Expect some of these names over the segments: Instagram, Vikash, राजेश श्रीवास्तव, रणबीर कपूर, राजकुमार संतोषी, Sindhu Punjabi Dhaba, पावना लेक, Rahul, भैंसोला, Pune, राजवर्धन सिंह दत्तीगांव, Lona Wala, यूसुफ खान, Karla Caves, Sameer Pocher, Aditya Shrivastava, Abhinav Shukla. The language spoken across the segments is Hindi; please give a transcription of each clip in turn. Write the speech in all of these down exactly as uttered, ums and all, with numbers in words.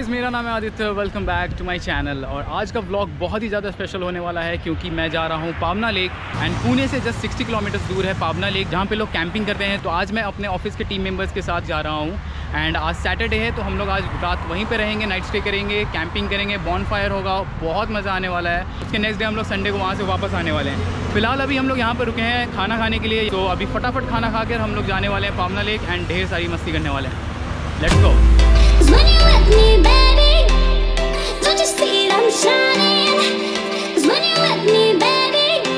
गाइज़, मेरा नाम है Aditya, welcome back to my channel. और आज का व्लॉग बहुत ही ज़्यादा स्पेशल होने वाला है क्योंकि मैं जा रहा हूँ पावना लेक एंड पुणे से जस्ट सिक्सटी किलोमीटर्स दूर है पावना लेक, जहाँ पे लोग कैंपिंग करते हैं। तो आज मैं अपने ऑफिस के टीम मेंबर्स के साथ जा रहा हूँ एंड आज सैटरडे है तो हम लोग आज रात वहीं पर रहेंगे, नाइट स्टे करेंगे, कैंपिंग करेंगे, बॉनफायर होगा, बहुत मज़ा आने वाला है। उसके नेक्स्ट डे हम लोग संडे को वहाँ से वापस आने वाले हैं। फिलहाल अभी हम लोग यहाँ पर रुके हैं खाना खाने के लिए, तो अभी फटाफट खाना खा कर हम लोग जाने वाले हैं पावना लेक एंड ढेर सारी मस्ती करने वाले हैं। Let's go. When you with me, baby, don't you see that I'm shining? 'Cause when you with me, baby,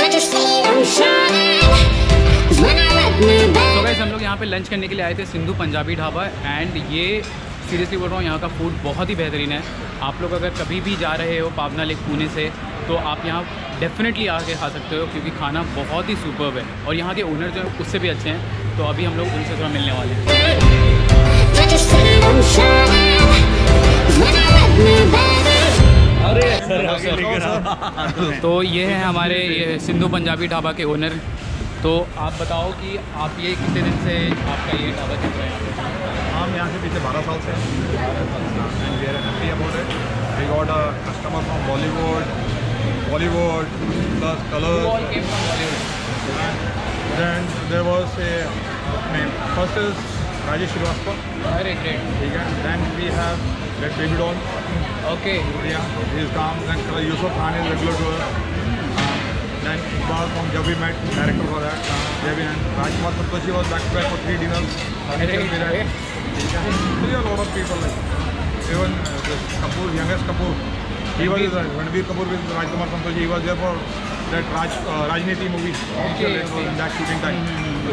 don't you see that I'm shining? 'Cause when you with me, baby. तो गाइस, हम लोग यहाँ पे लंच करने के लिए आए थे सिंधु पंजाबी ढाबा एंड ये सीरियसली बोल रहा हूँ, यहाँ का फूड बहुत ही बेहतरीन है। आप लोग अगर कभी भी जा रहे हो पावना लेक पुणे से तो आप यहाँ डेफिनेटली आके खा सकते हो क्योंकि खाना बहुत ही सुपर्ब है और यहाँ के ओनर जो है उससे भी अच्छे हैं। तो अभी हम लोग उनसे थोड़ा मिलने वाले हैं। तो ये है हमारे ये सिंधु पंजाबी ढाबा के ओनर। तो आप बताओ कि आप ये कितने दिन से आपका ये ढाबा चल रहा है? हम यहाँ से पिछले बारह साल से हैं। Bollywood Bollywood plus colour राजेश श्रीवास्तव, अरे ग्रेट, ठीक है। Then we have that baby doll, okay, his काम। Then यूसुफ खान is regular tour. Then Iqbal from Jab we met, director for that. Then राजकुमार संतोषी was back to back for three dinners, ठीक है। There are lot of people like even Kapoor, youngest Kapoor, he was रणबीर कपूर with राजकुमार संतोषी, he was there for that Raj Rajneeti movie, okay, that shooting time,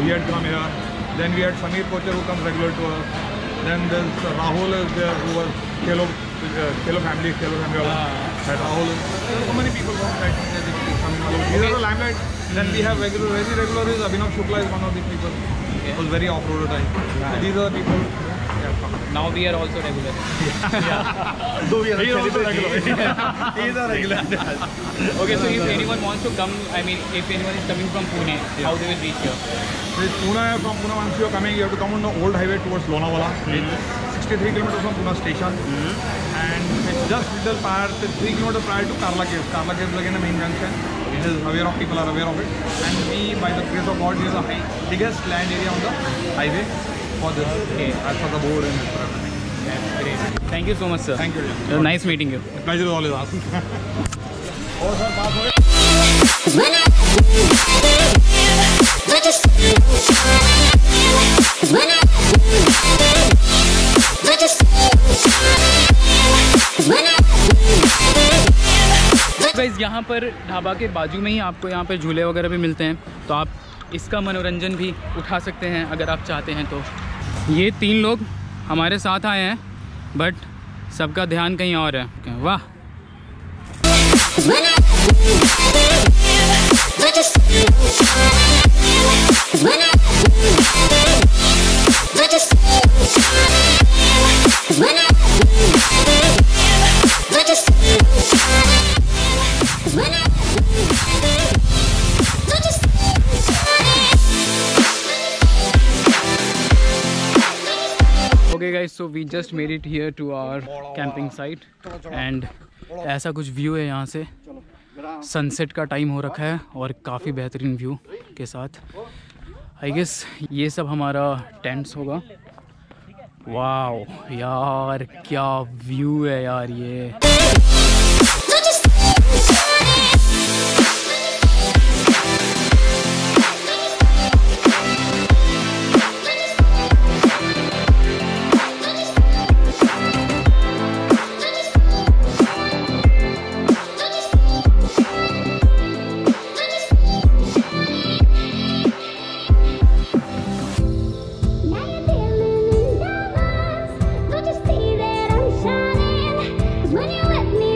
he had come here. Then we had Sameer Pocher who comes regular to us. Then there's uh, Rahul is there who was Khelo uh, Khelo family, Khelo family. Uh, that Rahul. There are so many people from that coming along. These are the limelight. Mm. Then we have regular, very regular is Abhinav Shukla is one of these people. Yeah. Who was very off-roader type. Yeah. So these are the people. Yeah. Now we are also regular. Yeah. So we are we also regular. These are regular. Okay, so if anyone wants to come, I mean, if anyone is coming from Pune, yeah. How they will reach here? This Pune, from Pune once you are coming, you have to come on the old highway towards Lona Wala. Mm -hmm. sixty-three kilometers from Pune station, mm -hmm. and it's just little prior, three kilometers prior to Karla Caves. Karla Caves is again the main junction. It is aware of people are aware of it, and we, by the grace of God, is the high, biggest land area on the highway for this, okay. As for the board and for everything. That's great. Thank you so much, sir. Thank you. It was nice meeting you. The pleasure is always ours. Oh, sir, baat ho gayi. Guys, यहाँ पर ढाबा के बाजू में ही आपको यहाँ पर झूले वगैरह भी मिलते हैं, तो आप इसका मनोरंजन भी उठा सकते हैं अगर आप चाहते हैं तो। ये तीन लोग हमारे साथ आए हैं बट सबका ध्यान कहीं और है। वाह, okay guys, so we just made it here to our camping site and ऐसा कुछ व्यू है यहाँ से। सनसेट का टाइम हो रखा है और काफ़ी बेहतरीन व्यू के साथ। आई गेस ये सब हमारा टेंट्स होगा। वाओ यार, क्या व्यू है यार ये। When you let me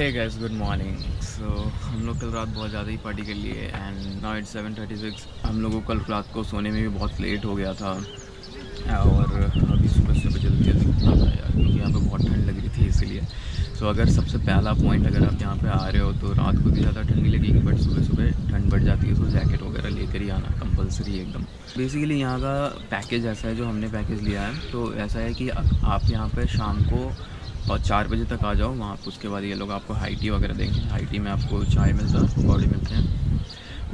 Hey guys, good morning. So हम लोग कल रात बहुत ज़्यादा ही पार्टी कर लिए and now it's seven thirty six. हम लोगों को कल रात को सोने में भी बहुत लेट हो गया था और अभी सुबह सुबह जल्दी जल्दी उठना था यार, क्योंकि यहाँ पर बहुत ठंड लग रही थी इसलिए. सो so, अगर सबसे पहला पॉइंट, अगर आप यहाँ पे आ रहे हो तो रात को भी ज़्यादा ठंडी लगेगी बट सुबह सुबह ठंड बढ़ जाती है, तो जैकेट वगैरह लेकर ही आना कंपलसरी है एकदम. बेसिकली यहाँ का पैकेज ऐसा है, जो हमने पैकेज लिया है तो ऐसा है कि आप यहाँ पर शाम को और चार बजे तक आ जाओ. वहाँ उसके बाद ये लोग आपको हाई टी वगैरह देंगे. हाई टी में आपको चाय मिलता है, पकौड़े मिलते हैं.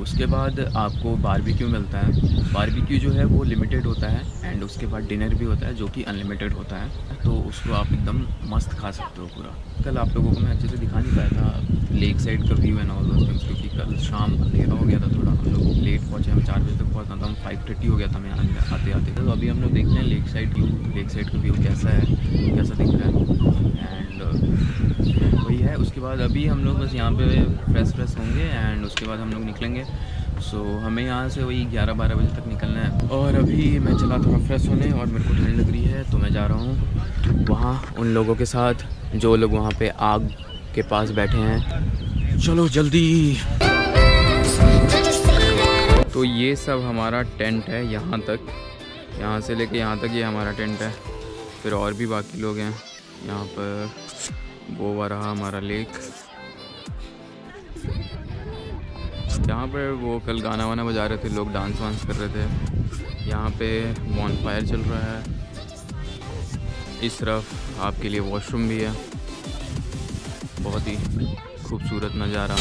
उसके बाद आपको बारबेक्यू मिलता है. बारबेक्यू जो है वो लिमिटेड होता है एंड उसके बाद डिनर भी होता है जो कि अनलिमिटेड होता है, तो उसको आप एकदम मस्त खा सकते हो पूरा. कल आप लोगों को मैं अच्छे से दिखा नहीं पाया था लेक साइड का view and all those things, क्योंकि कल शाम अंधेरा हो गया था थोड़ा. हम लोग लेट पहुँचे, हम चार बजे तक पहुँचना था, हम फाइव थर्टी हो गया था हमें आते आते. तो अभी हम लोग देखते हैं lake side view, lake side का व्यू कैसा है, कैसा दिख रहा है एंड वही है. उसके बाद अभी हम लोग बस यहाँ पर फ्रेश फ्रेश होंगे एंड उसके बाद हम लोग निकलेंगे. सो so, हमें यहाँ से वही ग्यारह बारह बजे तक निकलना है. और अभी मैं चला थोड़ा फ्रेश होने और मेरे को ठंड लग रही है, तो मैं जा रहा हूँ वहाँ उन लोगों के साथ जो लोग वहाँ पे आग के पास बैठे हैं. चलो जल्दी. तो ये सब हमारा टेंट है यहाँ तक, यहाँ से लेके यहाँ तक ये यह हमारा टेंट है. फिर और भी बाकी लोग हैं यहाँ पर. वो हुआ रहा हमारा लेक, यहाँ पर वो कल गाना वाना बजा रहे थे लोग, डांस वांस कर रहे थे. यहाँ पे बॉनफायर चल रहा है. इस तरफ आपके लिए वॉशरूम भी है. बहुत ही खूबसूरत नज़ारा.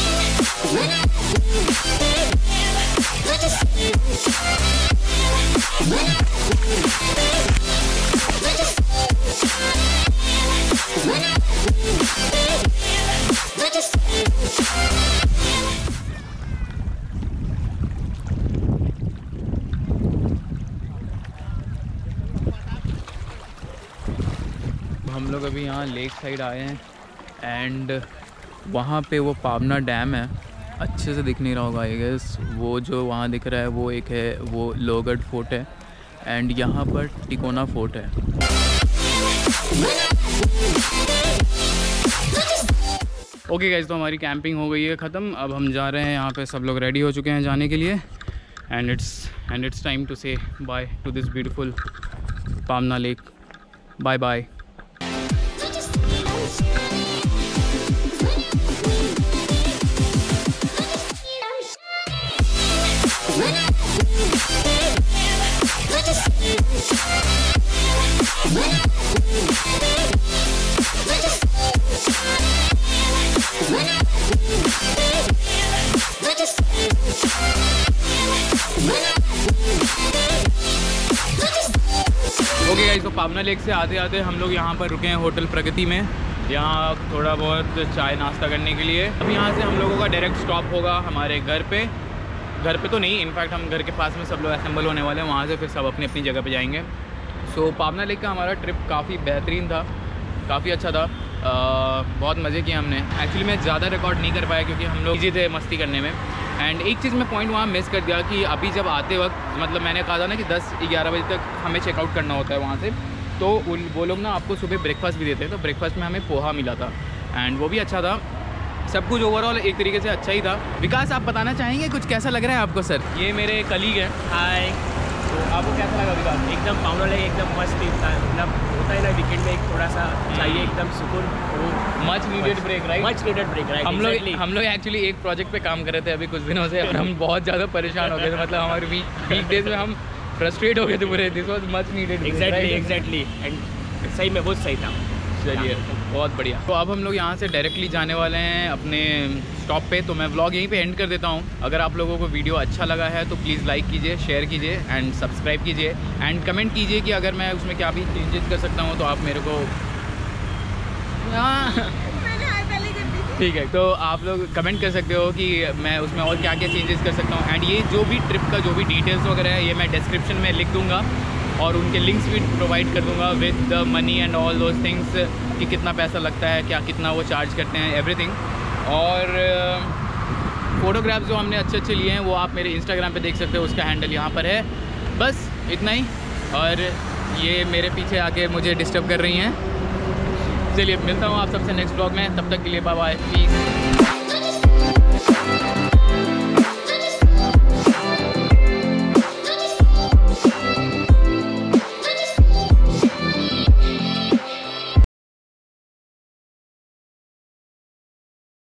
हम लोग अभी यहाँ लेक साइड आए हैं एंड वहाँ पे वो पावना डैम है. अच्छे से दिख नहीं रहा होगा आई गेस. वो जो वहाँ दिख रहा है वो एक है, वो लोगड फोर्ट है एंड यहाँ पर टिकोना फोर्ट है. ओके गाइज, तो हमारी कैंपिंग हो गई है ख़त्म. अब हम जा रहे हैं, यहाँ पे सब लोग रेडी हो चुके हैं जाने के लिए and it's and it's time to say bye to this beautiful पावना लेक. Bye bye. Okay guys, तो पावना लेक से आते आते हम लोग यहाँ पर रुके हैं होटल प्रगति में, यहाँ थोड़ा बहुत चाय नाश्ता करने के लिए. अब यहाँ से हम लोगों का डायरेक्ट स्टॉप होगा हमारे घर पे. घर पे तो नहीं, इनफैक्ट हम घर के पास में सब लोग असेंबल होने वाले हैं. वहाँ से फिर सब अपनी अपनी जगह पे जाएंगे. सो so, पावना लेक का हमारा ट्रिप काफ़ी बेहतरीन था, काफ़ी अच्छा था. आ, बहुत मज़े किए हमने. एक्चुअली मैं ज़्यादा रिकॉर्ड नहीं कर पाया क्योंकि हम लोग बिजी थे मस्ती करने में. एंड एक चीज़ मैं पॉइंट वहाँ मिस कर दिया कि अभी जब आते वक्त, मतलब मैंने कहा था ना कि दस ग्यारह बजे तक हमें चेकआउट करना होता है वहाँ से, तो वो लोग ना आपको सुबह ब्रेकफास्ट भी देते हैं. तो ब्रेकफास्ट में हमें पोहा मिला था एंड वो भी अच्छा था. सब कुछ ओवरऑल एक तरीके से अच्छा ही था. विकास, आप बताना चाहेंगे कुछ कैसा लग रहा है आपको? सर ये मेरे कलीग हैं. हाय, तो आपको कैसा लगा विकास? एकदम पावना लेक एकदम मस्त ट्रिप था. मतलब होता है ना वीकेंड में एक थोड़ा सा चाहिए एकदम सुकून, वो much needed break, right? Much needed break, right. हम लोग हम लोग एक्चुअली एक प्रोजेक्ट पे काम कर रहे थे अभी कुछ दिनों से और हम बहुत ज़्यादा परेशान हो गए थे. मतलब हमारे वीक डेज में हम फ्रस्ट्रेट हो गए थे पूरे. This was much needed. Exactly exactly and सही में बहुत सही था. चलिए, बहुत बढ़िया. तो अब हम लोग यहाँ से डायरेक्टली जाने वाले हैं अपने स्टॉप पे, तो मैं व्लॉग यहीं पे एंड कर देता हूँ. अगर आप लोगों को वीडियो अच्छा लगा है तो प्लीज़ लाइक कीजिए, शेयर कीजिए एंड सब्सक्राइब कीजिए एंड कमेंट कीजिए कि अगर मैं उसमें क्या भी चेंजेस कर सकता हूँ तो आप मेरे को, ठीक है, तो आप लोग कमेंट कर सकते हो कि मैं उसमें और क्या क्या चेंजेस कर सकता हूँ. एंड ये जो भी ट्रिप का जो भी डिटेल्स वगैरह है ये मैं डिस्क्रिप्शन में लिख दूँगा और उनके लिंक्स भी प्रोवाइड कर दूँगा with the money and all those things, कि कितना पैसा लगता है, क्या कितना वो चार्ज करते हैं, एवरीथिंग. और फ़ोटोग्राफ्स जो हमने अच्छे अच्छे लिए हैं वो आप मेरे इंस्टाग्राम पे देख सकते हो, उसका हैंडल यहाँ पर है. बस इतना ही. और ये मेरे पीछे आके मुझे डिस्टर्ब कर रही हैं, चलिए मिलता हूँ आप सबसे नेक्स्ट ब्लॉग में, तब तक के लिए बाय बाय प्लीज़।